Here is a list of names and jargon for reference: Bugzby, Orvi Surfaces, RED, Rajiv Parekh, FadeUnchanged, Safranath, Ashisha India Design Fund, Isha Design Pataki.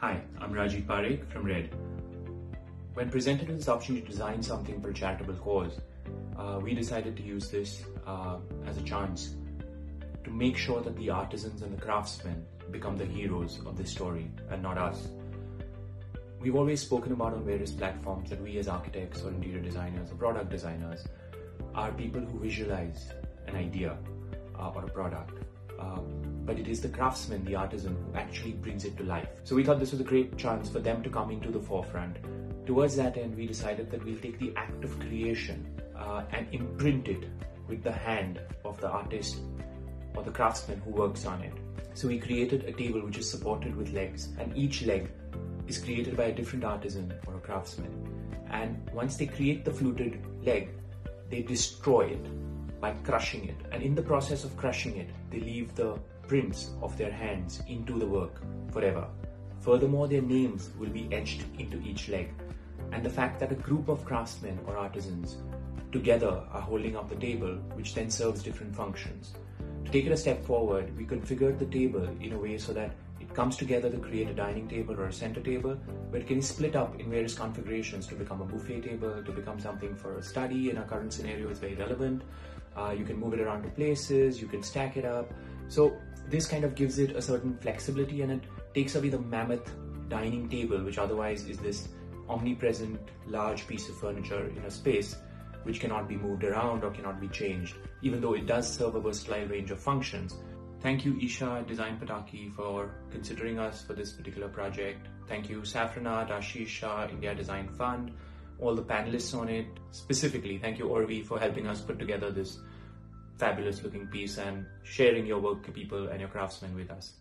Hi, I'm Rajiv Parekh from RED. When presented with this option to design something for a charitable cause, we decided to use this as a chance to make sure that the artisans and the craftsmen become the heroes of this story and not us. We've always spoken about on various platforms that we as architects or interior designers or product designers are people who visualize an idea or a product. But it is the craftsman, the artisan, who actually brings it to life. So we thought this was a great chance for them to come into the forefront. Towards that end, we decided that we'll take the act of creation and imprint it with the hand of the artist or the craftsman who works on it. So we created a table which is supported with legs, and each leg is created by a different artisan or a craftsman. And once they create the fluted leg, they destroy it by crushing it, and in the process of crushing it, they leave the prints of their hands into the work forever. Furthermore, their names will be etched into each leg, and the fact that a group of craftsmen or artisans together are holding up the table, which then serves different functions. To take it a step forward, we configured the table in a way so that it comes together to create a dining table or a center table, but it can be split up in various configurations to become a buffet table, to become something for a study. In our current scenario, it's very relevant. You can move it around to places, you can stack it up. So this kind of gives it a certain flexibility, and it takes away the mammoth dining table, which otherwise is this omnipresent large piece of furniture in a space which cannot be moved around or cannot be changed, even though it does serve a versatile range of functions. Thank you, Isha Design Pataki, for considering us for this particular project. Thank you, Safranath, Ashisha, India Design Fund, all the panelists on it. Specifically, thank you, Orvi, for helping us put together this fabulous looking piece and sharing your work to people and your craftsmen with us.